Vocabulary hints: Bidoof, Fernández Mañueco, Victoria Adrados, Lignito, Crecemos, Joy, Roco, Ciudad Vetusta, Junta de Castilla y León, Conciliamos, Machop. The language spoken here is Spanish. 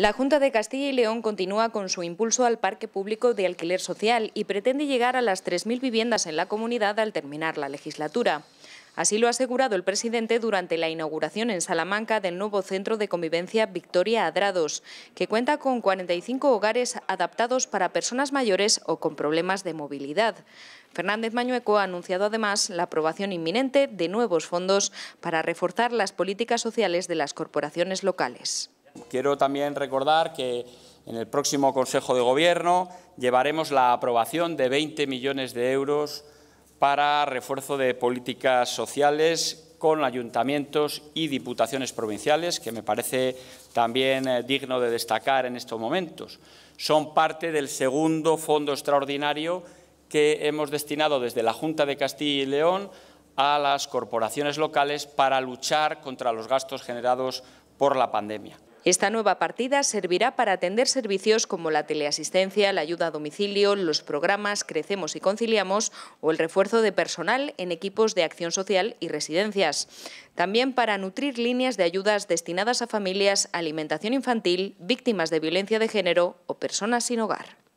La Junta de Castilla y León continúa con su impulso al parque público de alquiler social y pretende llegar a las 3.000 viviendas en la comunidad al terminar la legislatura. Así lo ha asegurado el presidente durante la inauguración en Salamanca del nuevo centro de convivencia Victoria Adrados, que cuenta con 45 hogares adaptados para personas mayores o con problemas de movilidad. Fernández Mañueco ha anunciado además la aprobación inminente de nuevos fondos para reforzar las políticas sociales de las corporaciones locales. Quiero también recordar que en el próximo Consejo de Gobierno llevaremos la aprobación de 20 millones de euros para refuerzo de políticas sociales con ayuntamientos y diputaciones provinciales, que me parece también digno de destacar en estos momentos. Son parte del segundo fondo extraordinario que hemos destinado desde la Junta de Castilla y León a las corporaciones locales para luchar contra los gastos generados por la pandemia. Esta nueva partida servirá para atender servicios como la teleasistencia, la ayuda a domicilio, los programas Crecemos y Conciliamos o el refuerzo de personal en equipos de acción social y residencias. También para nutrir líneas de ayudas destinadas a familias, alimentación infantil, víctimas de violencia de género o personas sin hogar.